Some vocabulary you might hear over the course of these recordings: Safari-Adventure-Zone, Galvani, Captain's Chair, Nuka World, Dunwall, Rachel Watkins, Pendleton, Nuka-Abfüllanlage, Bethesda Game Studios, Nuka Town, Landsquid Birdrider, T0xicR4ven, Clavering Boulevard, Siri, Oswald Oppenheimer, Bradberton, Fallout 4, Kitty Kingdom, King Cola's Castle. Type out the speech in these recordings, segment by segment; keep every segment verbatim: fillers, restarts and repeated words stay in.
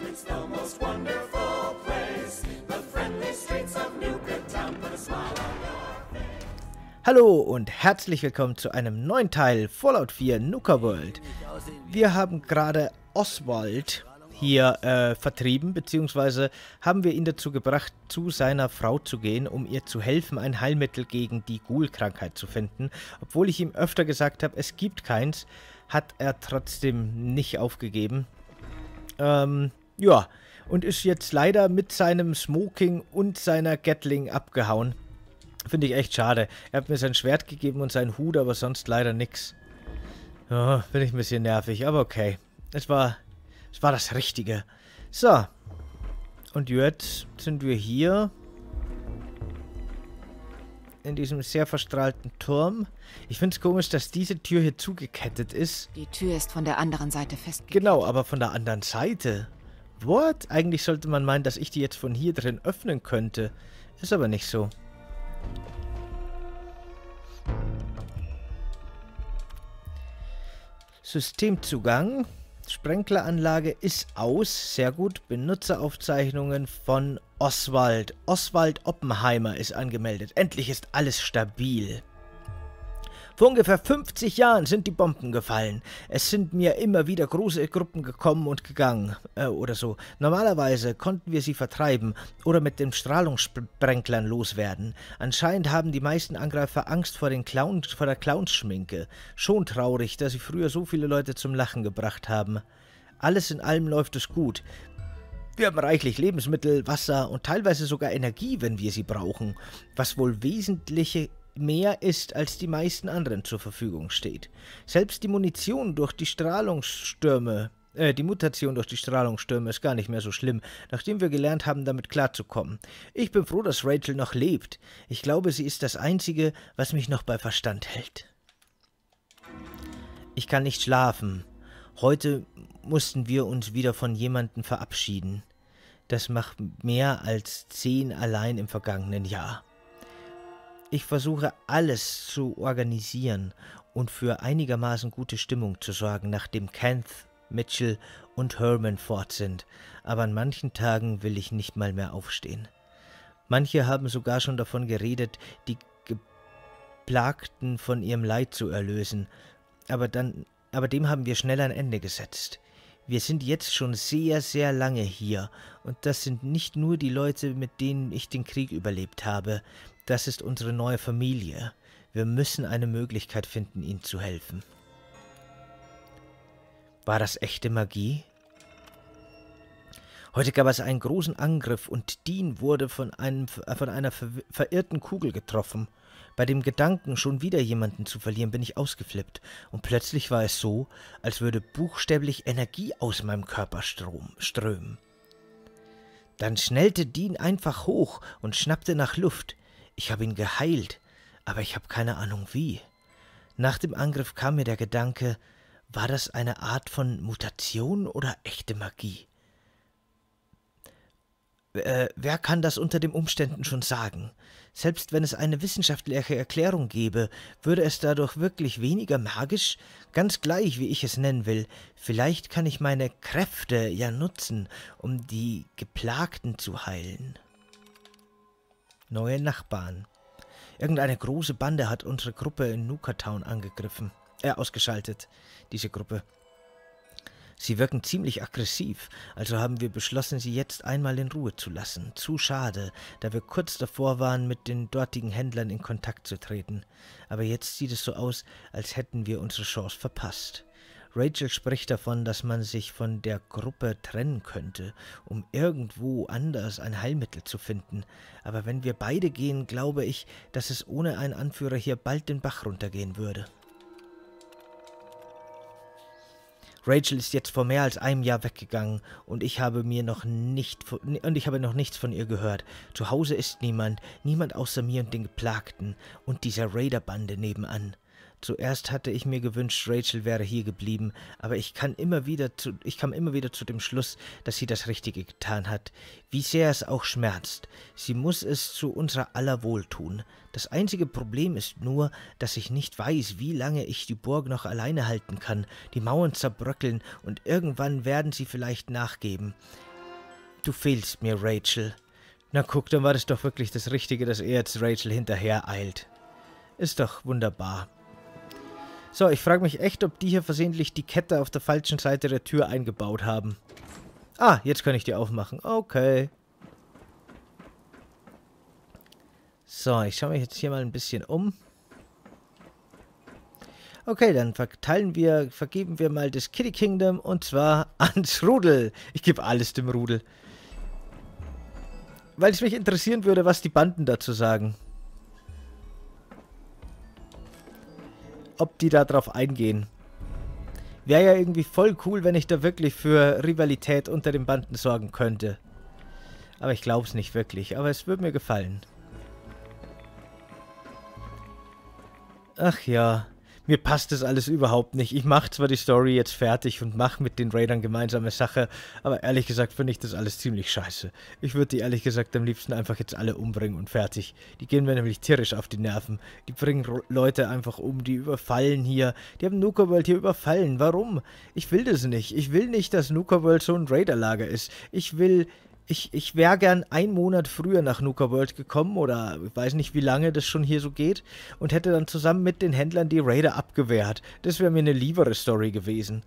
It's the most wonderful place. The friendly streets of Nuka Town put a smile on your face. Hallo und herzlich willkommen zu einem neuen Teil Fallout vier Nuka World. Wir haben gerade Oswald hier äh, vertrieben, beziehungsweise haben wir ihn dazu gebracht, zu seiner Frau zu gehen, um ihr zu helfen, ein Heilmittel gegen die Ghoul-Krankheit zu finden. Obwohl ich ihm öfter gesagt habe, es gibt keins, hat er trotzdem nicht aufgegeben. Ähm, ja, und ist jetzt leider mit seinem Smoking und seiner Gatling abgehauen. Finde ich echt schade. Er hat mir sein Schwert gegeben und seinen Hut, aber sonst leider nichts. Ja, finde ich ein bisschen nervig, aber okay. Es war, es war das Richtige. So. Und jetzt sind wir hier. In diesem sehr verstrahlten Turm. Ich finde es komisch, dass diese Tür hier zugekettet ist. Die Tür ist von der anderen Seite festgekettet. Genau, aber von der anderen Seite. What? Eigentlich sollte man meinen, dass ich die jetzt von hier drin öffnen könnte. Ist aber nicht so. Systemzugang. Sprenkleranlage ist aus. Sehr gut. Benutzeraufzeichnungen von Oswald. Oswald Oppenheimer ist angemeldet. Endlich ist alles stabil. Vor ungefähr fünfzig Jahren sind die Bomben gefallen. Es sind mir immer wieder große Gruppen gekommen und gegangen. Äh, oder so. Normalerweise konnten wir sie vertreiben oder mit den Strahlungssprengklern loswerden. Anscheinend haben die meisten Angreifer Angst vor, den Clown, vor der Clownsschminke. Schon traurig, dass sie früher so viele Leute zum Lachen gebracht haben. Alles in allem läuft es gut. Wir haben reichlich Lebensmittel, Wasser und teilweise sogar Energie, wenn wir sie brauchen, was wohl wesentliche mehr ist, als die meisten anderen zur Verfügung steht. Selbst die Munition durch die Strahlungsstürme, äh, die Mutation durch die Strahlungsstürme ist gar nicht mehr so schlimm, nachdem wir gelernt haben, damit klarzukommen. Ich bin froh, dass Rachel noch lebt. Ich glaube, sie ist das Einzige, was mich noch bei Verstand hält. Ich kann nicht schlafen. Heute mussten wir uns wieder von jemandem verabschieden. Das macht mehr als zehn allein im vergangenen Jahr. Ich versuche, alles zu organisieren und für einigermaßen gute Stimmung zu sorgen, nachdem Kent, Mitchell und Herman fort sind. Aber an manchen Tagen will ich nicht mal mehr aufstehen. Manche haben sogar schon davon geredet, die Geplagten von ihrem Leid zu erlösen. Aber, dann, aber dem haben wir schnell ein Ende gesetzt. Wir sind jetzt schon sehr, sehr lange hier. Und das sind nicht nur die Leute, mit denen ich den Krieg überlebt habe. Das ist unsere neue Familie. Wir müssen eine Möglichkeit finden, ihnen zu helfen. War das echte Magie? Heute gab es einen großen Angriff und Dean wurde von, einem, von einer ver verirrten Kugel getroffen. Bei dem Gedanken, schon wieder jemanden zu verlieren, bin ich ausgeflippt. Und plötzlich war es so, als würde buchstäblich Energie aus meinem Körper strömen. Dann schnellte Dean einfach hoch und schnappte nach Luft. Ich habe ihn geheilt, aber ich habe keine Ahnung wie. Nach dem Angriff kam mir der Gedanke, war das eine Art von Mutation oder echte Magie? Äh, wer kann das unter den Umständen schon sagen? Selbst wenn es eine wissenschaftliche Erklärung gäbe, würde es dadurch wirklich weniger magisch? Ganz gleich, wie ich es nennen will. Vielleicht kann ich meine Kräfte ja nutzen, um die Geplagten zu heilen. Neue Nachbarn. Irgendeine große Bande hat unsere Gruppe in Nuka Town angegriffen. Äh, ausgeschaltet, diese Gruppe. Sie wirken ziemlich aggressiv, also haben wir beschlossen, sie jetzt einmal in Ruhe zu lassen. Zu schade, da wir kurz davor waren, mit den dortigen Händlern in Kontakt zu treten. Aber jetzt sieht es so aus, als hätten wir unsere Chance verpasst. Rachel spricht davon, dass man sich von der Gruppe trennen könnte, um irgendwo anders ein Heilmittel zu finden. Aber wenn wir beide gehen, glaube ich, dass es ohne einen Anführer hier bald den Bach runtergehen würde. Rachel ist jetzt vor mehr als einem Jahr weggegangen und ich habe mir noch nicht und ich habe noch nichts von ihr gehört. Zu Hause ist niemand, niemand außer mir und den Geplagten und dieser Raiderbande nebenan. Zuerst hatte ich mir gewünscht, Rachel wäre hier geblieben, aber ich kam immer wieder zu, ich kam immer wieder zu dem Schluss, dass sie das Richtige getan hat, wie sehr es auch schmerzt. Sie muss es zu unserer aller Wohl tun. Das einzige Problem ist nur, dass ich nicht weiß, wie lange ich die Burg noch alleine halten kann. Die Mauern zerbröckeln und irgendwann werden sie vielleicht nachgeben. Du fehlst mir, Rachel. Na guck, dann war das doch wirklich das Richtige, dass er jetzt Rachel hinterher eilt. Ist doch wunderbar. So, ich frage mich echt, ob die hier versehentlich die Kette auf der falschen Seite der Tür eingebaut haben. Ah, jetzt kann ich die aufmachen. Okay. So, ich schaue mich jetzt hier mal ein bisschen um. Okay, dann verteilen wir, vergeben wir mal das Kitty Kingdom und zwar ans Rudel. Ich gebe alles dem Rudel. Weil es mich interessieren würde, was die Banden dazu sagen. Ob die da drauf eingehen. Wäre ja irgendwie voll cool, wenn ich da wirklich für Rivalität unter den Banden sorgen könnte. Aber ich glaube es nicht wirklich. Aber es würde mir gefallen. Ach ja. Mir passt das alles überhaupt nicht. Ich mache zwar die Story jetzt fertig und mache mit den Raidern gemeinsame Sache, aber ehrlich gesagt finde ich das alles ziemlich scheiße. Ich würde die ehrlich gesagt am liebsten einfach jetzt alle umbringen und fertig. Die gehen mir nämlich tierisch auf die Nerven. Die bringen Leute einfach um, die überfallen hier. Die haben Nuka World hier überfallen. Warum? Ich will das nicht. Ich will nicht, dass Nuka World so ein Raiderlager ist. Ich will... Ich, ich wäre gern einen Monat früher nach Nuka World gekommen oder ich weiß nicht, wie lange das schon hier so geht und hätte dann zusammen mit den Händlern die Raider abgewehrt. Das wäre mir eine liebere Story gewesen.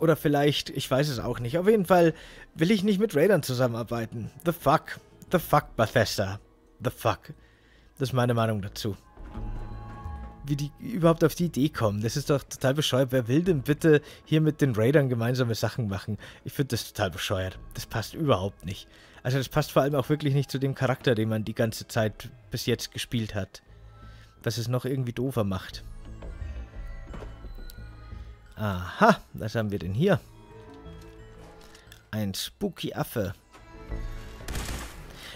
Oder vielleicht, ich weiß es auch nicht. Auf jeden Fall will ich nicht mit Raidern zusammenarbeiten. The fuck. The fuck, Bethesda. The fuck. Das ist meine Meinung dazu. Wie die überhaupt auf die Idee kommen. Das ist doch total bescheuert. Wer will denn bitte hier mit den Raidern gemeinsame Sachen machen? Ich finde das total bescheuert. Das passt überhaupt nicht. Also das passt vor allem auch wirklich nicht zu dem Charakter, den man die ganze Zeit bis jetzt gespielt hat. Was es noch irgendwie doofer macht. Aha, was haben wir denn hier? Ein Spooky Affe.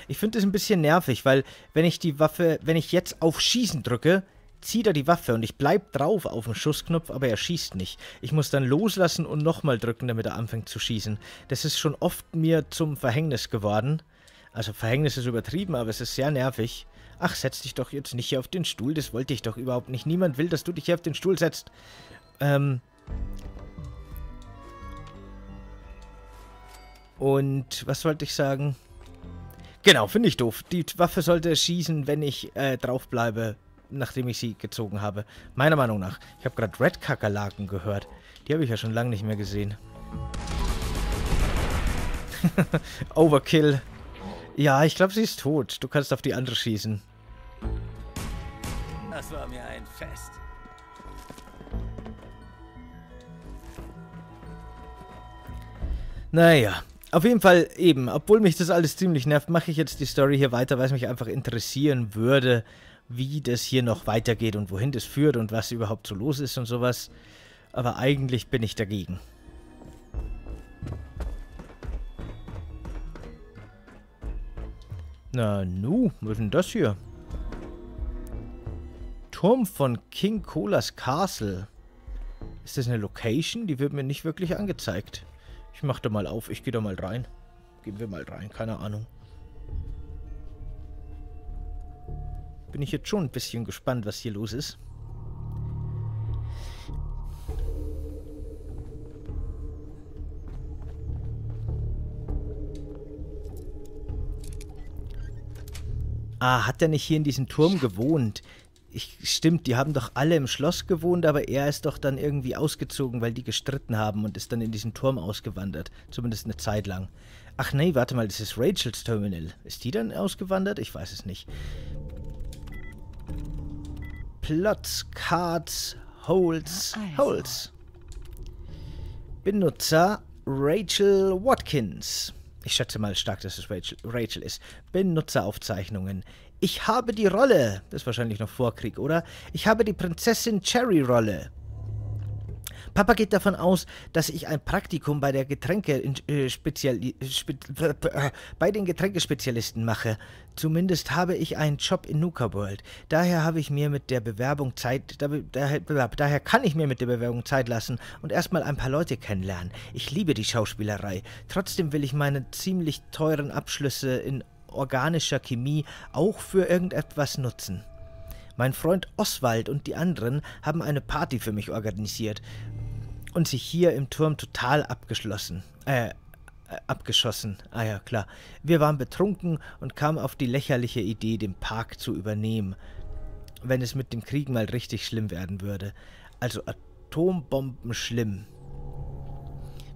Ich finde das ein bisschen nervig, weil wenn ich die Waffe, wenn ich jetzt auf Schießen drücke, zieht er die Waffe und ich bleib drauf auf dem Schussknopf, aber er schießt nicht. Ich muss dann loslassen und nochmal drücken, damit er anfängt zu schießen. Das ist schon oft mir zum Verhängnis geworden. Also Verhängnis ist übertrieben, aber es ist sehr nervig. Ach, setz dich doch jetzt nicht hier auf den Stuhl, das wollte ich doch überhaupt nicht. Niemand will, dass du dich hier auf den Stuhl setzt. Ähm... Und was wollte ich sagen? Genau, finde ich doof. Die Waffe sollte schießen, wenn ich äh, drauf bleibe. Nachdem ich sie gezogen habe. Meiner Meinung nach. Ich habe gerade Red-Kakerlaken gehört. Die habe ich ja schon lange nicht mehr gesehen. Overkill. Ja, ich glaube, sie ist tot. Du kannst auf die andere schießen. Das war mir ein Fest. Naja. Auf jeden Fall eben. Obwohl mich das alles ziemlich nervt, mache ich jetzt die Story hier weiter, weil es mich einfach interessieren würde, wie das hier noch weitergeht und wohin das führt und was überhaupt so los ist und sowas. Aber eigentlich bin ich dagegen. Na nu, was ist denn das hier? Turm von King Cola's Castle. Ist das eine Location? Die wird mir nicht wirklich angezeigt. Ich mach da mal auf, ich gehe da mal rein. Gehen wir mal rein, keine Ahnung. Bin ich jetzt schon ein bisschen gespannt, was hier los ist. Ah, hat er nicht hier in diesem Turm gewohnt? Ich, stimmt, die haben doch alle im Schloss gewohnt, aber er ist doch dann irgendwie ausgezogen, weil die gestritten haben und ist dann in diesen Turm ausgewandert. Zumindest eine Zeit lang. Ach nee, warte mal, das ist Rachels Terminal. Ist die dann ausgewandert? Ich weiß es nicht. Plots, Cards, Holds, Holds. Benutzer Rachel Watkins. Ich schätze mal stark, dass es Rachel, Rachel ist. Benutzeraufzeichnungen. Ich habe die Rolle. Das ist wahrscheinlich noch vor Krieg, oder? Ich habe die Prinzessin Cherry-Rolle. Papa geht davon aus, dass ich ein Praktikum bei der Getränke äh, Speziali Spe äh, bei den Getränkespezialisten mache. Zumindest habe ich einen Job in Nuka World. Daher habe ich mir mit der Bewerbung Zeit da, daher, daher kann ich mir mit der Bewerbung Zeit lassen und erstmal ein paar Leute kennenlernen. Ich liebe die Schauspielerei. Trotzdem will ich meine ziemlich teuren Abschlüsse in organischer Chemie auch für irgendetwas nutzen. Mein Freund Oswald und die anderen haben eine Party für mich organisiert und sich hier im Turm total abgeschlossen. Äh, abgeschossen. Ah ja, klar. Wir waren betrunken und kamen auf die lächerliche Idee, den Park zu übernehmen, wenn es mit dem Krieg mal richtig schlimm werden würde. Also Atombomben schlimm.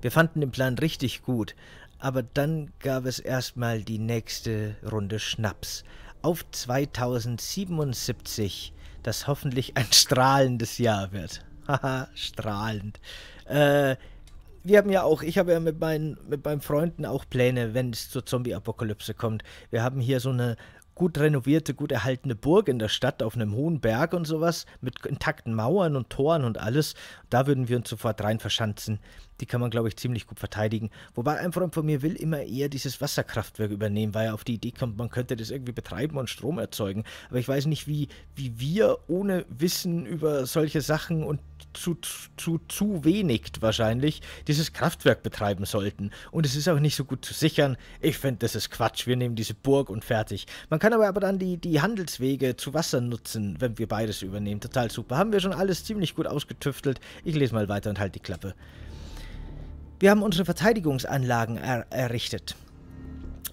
Wir fanden den Plan richtig gut, aber dann gab es erstmal die nächste Runde Schnaps. Auf zweitausendsiebenundsiebzig, das hoffentlich ein strahlendes Jahr wird. Haha, strahlend. Äh, wir haben ja auch, ich habe ja mit meinen, mit meinen Freunden auch Pläne, wenn es zur Zombie-Apokalypse kommt. Wir haben hier so eine gut renovierte, gut erhaltene Burg in der Stadt auf einem hohen Berg und sowas, mit intakten Mauern und Toren und alles. Da würden wir uns sofort rein verschanzen. Die kann man, glaube ich, ziemlich gut verteidigen. Wobei ein Freund von mir will immer eher dieses Wasserkraftwerk übernehmen, weil er auf die Idee kommt, man könnte das irgendwie betreiben und Strom erzeugen. Aber ich weiß nicht, wie, wie wir ohne Wissen über solche Sachen und zu, zu, zu wenig wahrscheinlich dieses Kraftwerk betreiben sollten. Und es ist auch nicht so gut zu sichern. Ich finde, das ist Quatsch. Wir nehmen diese Burg und fertig. Man kann aber, aber dann die, die Handelswege zu Wasser nutzen, wenn wir beides übernehmen. Total super. Haben wir schon alles ziemlich gut ausgetüftelt. Ich lese mal weiter und halte die Klappe. Wir haben unsere Verteidigungsanlagen er errichtet.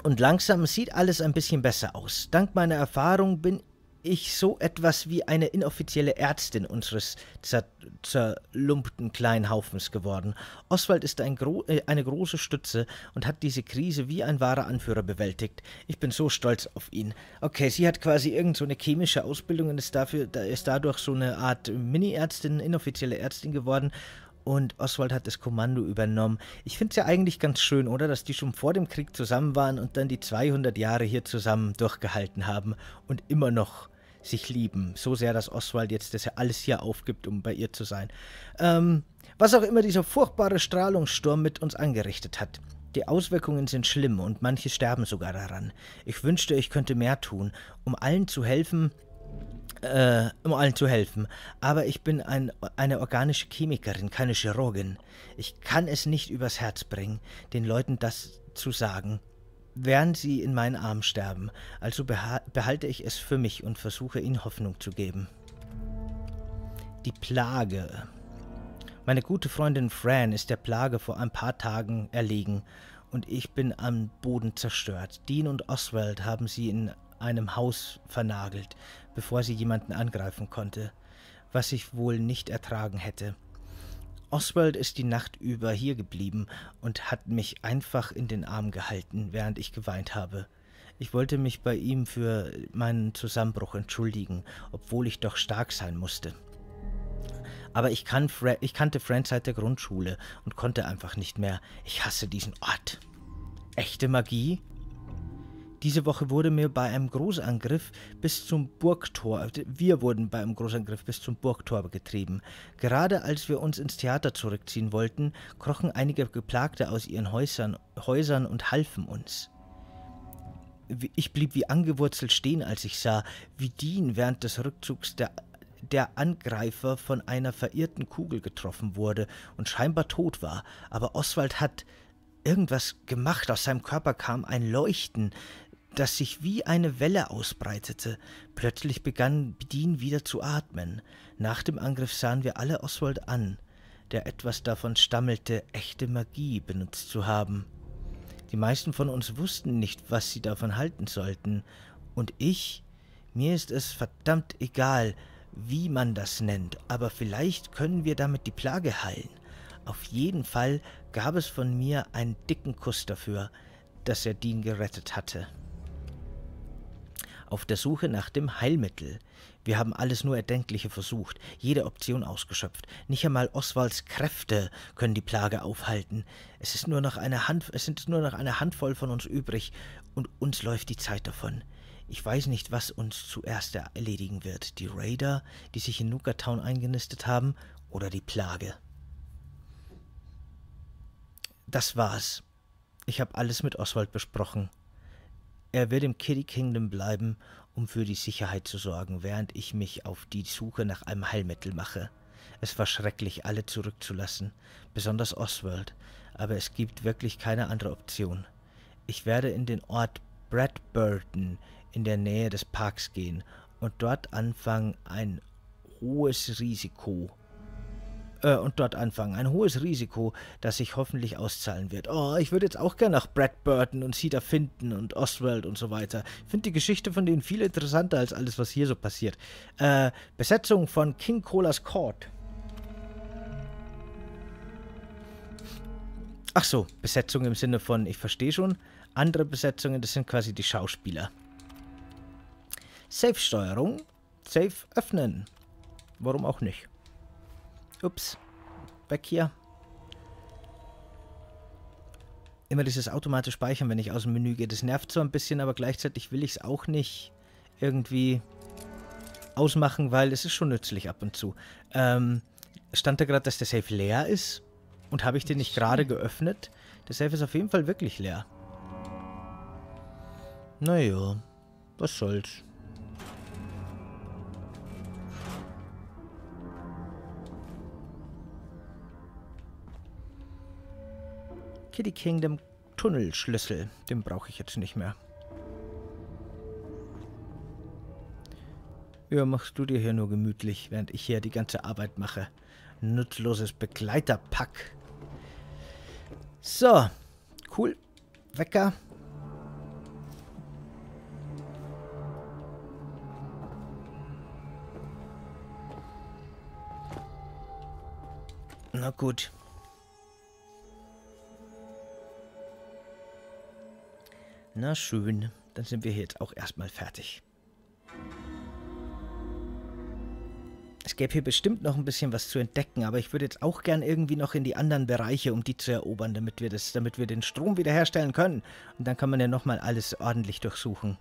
Und langsam sieht alles ein bisschen besser aus. Dank meiner Erfahrung bin ich so etwas wie eine inoffizielle Ärztin unseres zer zerlumpten kleinen Haufens geworden. Oswald ist ein gro äh, eine große Stütze und hat diese Krise wie ein wahrer Anführer bewältigt. Ich bin so stolz auf ihn. Okay, sie hat quasi irgend so eine chemische Ausbildung und ist, dafür, da ist dadurch so eine Art Mini-Ärztin, inoffizielle Ärztin geworden. Und Oswald hat das Kommando übernommen. Ich finde es ja eigentlich ganz schön, oder? Dass die schon vor dem Krieg zusammen waren und dann die zweihundert Jahre hier zusammen durchgehalten haben und immer noch sich lieben. So sehr, dass Oswald jetzt das ja alles hier aufgibt, um bei ihr zu sein. Ähm, was auch immer dieser furchtbare Strahlungssturm mit uns angerichtet hat. Die Auswirkungen sind schlimm und manche sterben sogar daran. Ich wünschte, ich könnte mehr tun, um allen zu helfen... Äh, um allen zu helfen. Aber ich bin ein, eine organische Chemikerin, keine Chirurgin. Ich kann es nicht übers Herz bringen, den Leuten das zu sagen, während sie in meinen Armen sterben. Also beha- behalte ich es für mich und versuche, ihnen Hoffnung zu geben. Die Plage. Meine gute Freundin Fran ist der Plage vor ein paar Tagen erlegen und ich bin am Boden zerstört. Dean und Oswald haben sie in einem Haus vernagelt, bevor sie jemanden angreifen konnte, was ich wohl nicht ertragen hätte. Oswald ist die Nacht über hier geblieben und hat mich einfach in den Arm gehalten, während ich geweint habe. Ich wollte mich bei ihm für meinen Zusammenbruch entschuldigen, obwohl ich doch stark sein musste. Aber ich, kann Fra- ich kannte Fran seit der Grundschule und konnte einfach nicht mehr. Ich hasse diesen Ort. Echte Magie? Diese Woche wurde mir bei einem Großangriff bis zum Burgtor, wir wurden bei einem Großangriff bis zum Burgtor getrieben. Gerade als wir uns ins Theater zurückziehen wollten, krochen einige Geplagte aus ihren Häusern, Häusern und halfen uns. Ich blieb wie angewurzelt stehen, als ich sah, wie Dean während des Rückzugs der, der Angreifer von einer verirrten Kugel getroffen wurde und scheinbar tot war. Aber Oswald hat irgendwas gemacht. Aus seinem Körper kam ein Leuchten, das sich wie eine Welle ausbreitete. Plötzlich begann Dean wieder zu atmen. Nach dem Angriff sahen wir alle Oswald an, der etwas davon stammelte, echte Magie benutzt zu haben. Die meisten von uns wussten nicht, was sie davon halten sollten. Und ich? Mir ist es verdammt egal, wie man das nennt, aber vielleicht können wir damit die Plage heilen. Auf jeden Fall gab es von mir einen dicken Kuss dafür, dass er Dean gerettet hatte. Auf der Suche nach dem Heilmittel. Wir haben alles nur Erdenkliche versucht, jede Option ausgeschöpft. Nicht einmal Oswalds Kräfte können die Plage aufhalten. Es ist nur noch eine Hand, es sind nur noch eine Handvoll von uns übrig und uns läuft die Zeit davon. Ich weiß nicht, was uns zuerst erledigen wird. Die Raider, die sich in Nuka Town eingenistet haben, oder die Plage. Das war's. Ich habe alles mit Oswald besprochen. Er wird im Kitty Kingdom bleiben, um für die Sicherheit zu sorgen, während ich mich auf die Suche nach einem Heilmittel mache. Es war schrecklich, alle zurückzulassen, besonders Oswald, aber es gibt wirklich keine andere Option. Ich werde in den Ort Bradberton in der Nähe des Parks gehen und dort anfangen, ein hohes Risiko... Und dort anfangen. Ein hohes Risiko, das sich hoffentlich auszahlen wird. Oh, ich würde jetzt auch gerne nach Bradberton und Cedar finden und Oswald und so weiter. Ich finde die Geschichte von denen viel interessanter als alles, was hier so passiert. Äh, Besetzung von King Cola's Court. Ach so, Besetzung im Sinne von, ich verstehe schon. Andere Besetzungen, das sind quasi die Schauspieler. Safe-Steuerung. Safe öffnen. Warum auch nicht? Ups, weg hier. Immer dieses automatische Speichern, wenn ich aus dem Menü gehe. Das nervt so ein bisschen, aber gleichzeitig will ich es auch nicht irgendwie ausmachen, weil es ist schon nützlich ab und zu. Ähm, stand da gerade, dass der Safe leer ist? Und habe ich den nicht gerade geöffnet? Der Safe ist auf jeden Fall wirklich leer. Naja, was soll's. Kitty Kingdom Tunnelschlüssel. Den brauche ich jetzt nicht mehr. Ja, machst du dir hier nur gemütlich, während ich hier die ganze Arbeit mache. Nutzloses Begleiterpack. So. Cool. Wecker. Na gut. Na schön, dann sind wir hier jetzt auch erstmal fertig. Es gäbe hier bestimmt noch ein bisschen was zu entdecken, aber ich würde jetzt auch gern irgendwie noch in die anderen Bereiche, um die zu erobern, damit wir das, damit wir den Strom wiederherstellen können. Und dann kann man ja nochmal alles ordentlich durchsuchen.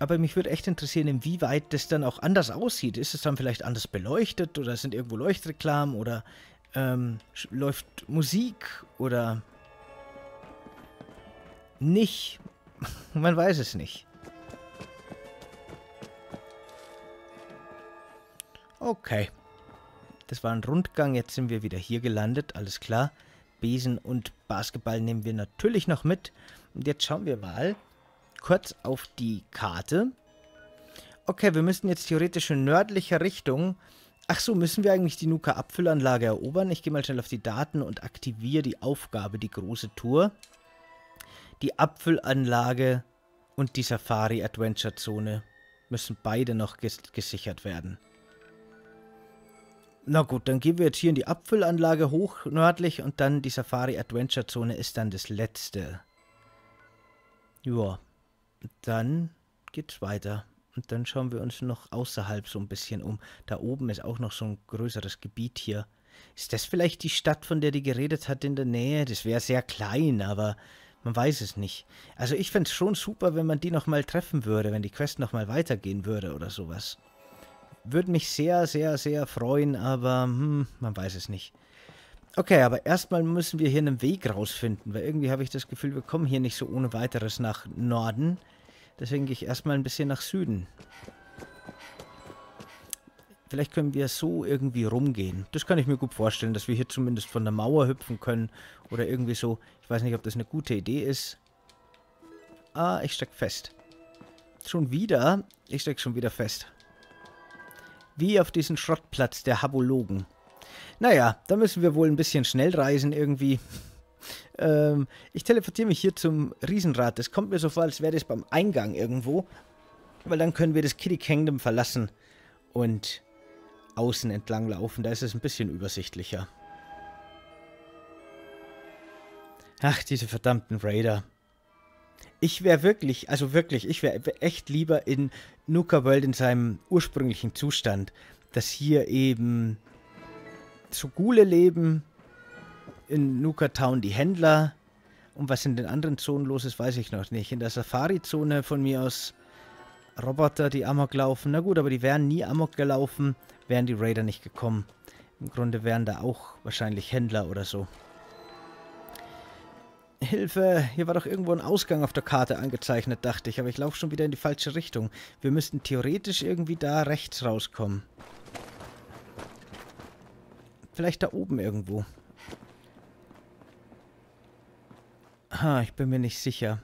Aber mich würde echt interessieren, inwieweit das dann auch anders aussieht. Ist es dann vielleicht anders beleuchtet oder sind irgendwo Leuchtreklamen oder... Ähm, läuft Musik oder nicht? Man weiß es nicht. Okay. Das war ein Rundgang. Jetzt sind wir wieder hier gelandet. Alles klar. Besen und Basketball nehmen wir natürlich noch mit. Und jetzt schauen wir mal kurz auf die Karte. Okay, wir müssen jetzt theoretisch in nördlicher Richtung... Ach so, müssen wir eigentlich die Nuka-Abfüllanlage erobern? Ich gehe mal schnell auf die Daten und aktiviere die Aufgabe, die große Tour. Die Abfüllanlage und die Safari-Adventure-Zone müssen beide noch ges gesichert werden. Na gut, dann gehen wir jetzt hier in die Abfüllanlage hoch nördlich und dann die Safari-Adventure-Zone ist dann das letzte. Joa, dann geht's weiter. Und dann schauen wir uns noch außerhalb so ein bisschen um. Da oben ist auch noch so ein größeres Gebiet hier. Ist das vielleicht die Stadt, von der die geredet hat in der Nähe? Das wäre sehr klein, aber man weiß es nicht. Also ich fände es schon super, wenn man die nochmal treffen würde, wenn die Quest nochmal weitergehen würde oder sowas. Würde mich sehr, sehr, sehr freuen, aber hm, man weiß es nicht. Okay, aber erstmal müssen wir hier einen Weg rausfinden, weil irgendwie habe ich das Gefühl, wir kommen hier nicht so ohne weiteres nach Norden. Deswegen gehe ich erstmal ein bisschen nach Süden. Vielleicht können wir so irgendwie rumgehen. Das kann ich mir gut vorstellen, dass wir hier zumindest von der Mauer hüpfen können. Oder irgendwie so. Ich weiß nicht, ob das eine gute Idee ist. Ah, ich stecke fest. Schon wieder? Ich stecke schon wieder fest. Wie auf diesen Schrottplatz der Habologen. Naja, da müssen wir wohl ein bisschen schnell reisen irgendwie. Ähm, ich teleportiere mich hier zum Riesenrad. Das kommt mir so vor, als wäre das beim Eingang irgendwo. Weil dann können wir das Kitty Kingdom verlassen und außen entlang laufen. Da ist es ein bisschen übersichtlicher. Ach, diese verdammten Raider. Ich wäre wirklich, also wirklich, ich wäre echt lieber in Nuka World in seinem ursprünglichen Zustand. Dass hier eben Zugule leben... In Nuka Town die Händler. Und was in den anderen Zonen los ist, weiß ich noch nicht. In der Safari-Zone von mir aus Roboter, die Amok laufen. Na gut, aber die wären nie Amok gelaufen, wären die Raider nicht gekommen. Im Grunde wären da auch wahrscheinlich Händler oder so. Hilfe! Hier war doch irgendwo ein Ausgang auf der Karte angezeichnet, dachte ich. Aber ich laufe schon wieder in die falsche Richtung. Wir müssten theoretisch irgendwie da rechts rauskommen. Vielleicht da oben irgendwo. Ah, ich bin mir nicht sicher.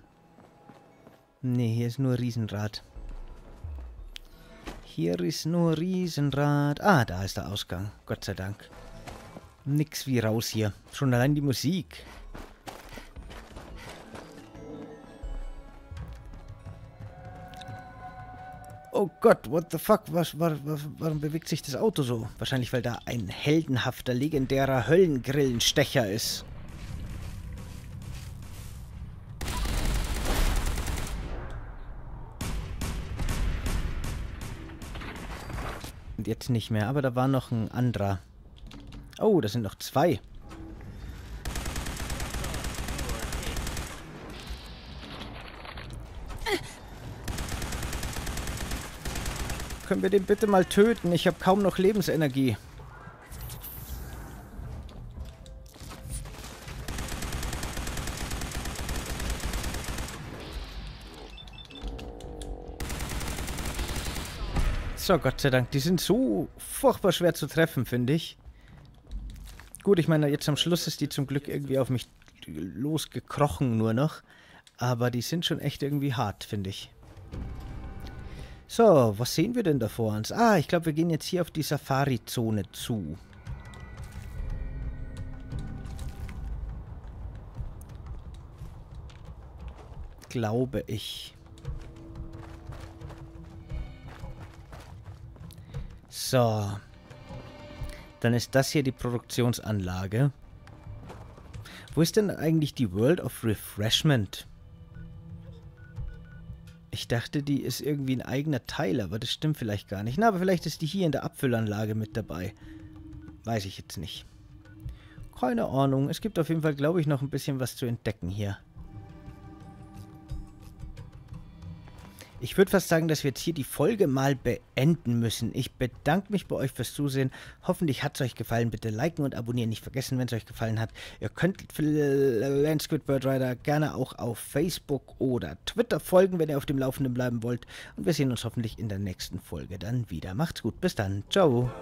Nee, hier ist nur Riesenrad. Hier ist nur Riesenrad. Ah, da ist der Ausgang. Gott sei Dank. Nix wie raus hier. Schon allein die Musik. Oh Gott, what the fuck? Was, war, war, warum bewegt sich das Auto so? Wahrscheinlich, weil da ein heldenhafter, legendärer Höllengrillenstecher ist. Und jetzt nicht mehr, aber da war noch ein anderer. Oh, da sind noch zwei. Können wir den bitte mal töten? Ich habe kaum noch Lebensenergie. So, Gott sei Dank. Die sind so furchtbar schwer zu treffen, finde ich. Gut, ich meine, jetzt am Schluss ist die zum Glück irgendwie auf mich losgekrochen nur noch. Aber die sind schon echt irgendwie hart, finde ich. So, was sehen wir denn da vor uns? Ah, ich glaube, wir gehen jetzt hier auf die Safari-Zone zu. Glaube ich. So. Dann ist das hier die Produktionsanlage. Wo ist denn eigentlich die World of Refreshment? Ich dachte, die ist irgendwie ein eigener Teil, aber das stimmt vielleicht gar nicht. Na, aber vielleicht ist die hier in der Abfüllanlage mit dabei. Weiß ich jetzt nicht. Keine Ahnung. Es gibt auf jeden Fall, glaube ich, noch ein bisschen was zu entdecken hier. Ich würde fast sagen, dass wir jetzt hier die Folge mal beenden müssen. Ich bedanke mich bei euch fürs Zusehen. Hoffentlich hat es euch gefallen. Bitte liken und abonnieren. Nicht vergessen, wenn es euch gefallen hat. Ihr könnt Landsquid Birdrider gerne auch auf Facebook oder Twitter folgen, wenn ihr auf dem Laufenden bleiben wollt. Und wir sehen uns hoffentlich in der nächsten Folge dann wieder. Macht's gut. Bis dann. Ciao.